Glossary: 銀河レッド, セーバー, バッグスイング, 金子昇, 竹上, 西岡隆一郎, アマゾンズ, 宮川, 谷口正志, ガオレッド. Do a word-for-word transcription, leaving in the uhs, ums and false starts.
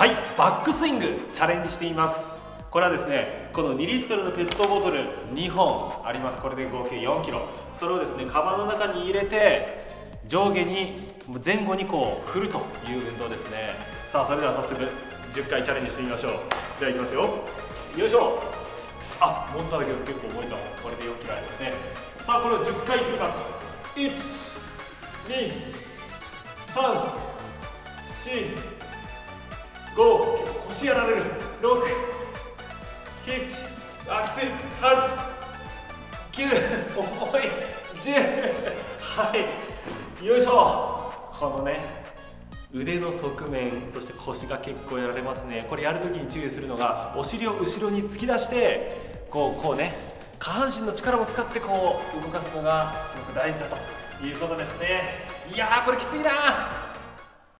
はい、バックスイングチャレンジしています。これはですね、このにリットルのペットボトルにほんあります。これで合計よんキロ。それをですね、カバンの中に入れて上下に前後にこう振るという運動ですね。さあ、それでは早速じゅっかいチャレンジしてみましょう。ではいきますよ。よいしょ。あ、持っただけど結構重いかも。これでよんキロありますね。さあ、これをじゅっかい振ります。いち、に、さん、よん、ご、腰やられる、ろく、なな、あ、きついです。はち、きゅう、重い、じゅう、はい、よいしょ。このね、腕の側面、そして腰が結構やられますね。これやるときに注意するのが、お尻を後ろに突き出してこうこうね、下半身の力も使ってこう動かすのがすごく大事だということですね。いやー、これきついなー。